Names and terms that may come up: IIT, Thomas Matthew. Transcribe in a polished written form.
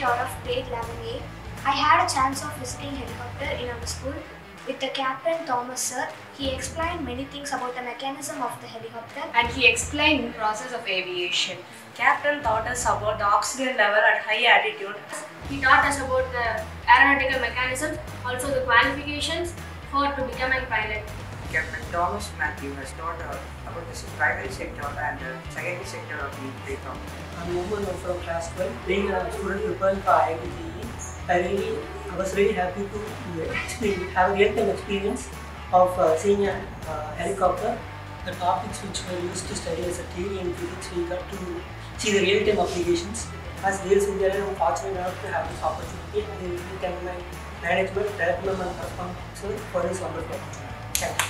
year of grade 11A, I had a chance of visiting helicopter in our school. With the captain Thomas sir, he explained many things about the mechanism of the helicopter. And he explained the process of aviation. Captain taught us about the oxygen level at high altitude. He taught us about the aeronautical mechanisms, also the qualifications for to become a pilot. Captain Thomas Matthew has taught about the primary sector and the secondary sector of the platform. I'm Mohan from class 12, being a student pupil for IIT. I was very happy to have a great experience of seeing a helicopter. The topics which were used to study as a theory and physics, we got to see the real-time applications. As real students, I'm fortunate enough to have this opportunity, and I really thank my management, director, and professor for this wonderful opportunity. Thank you.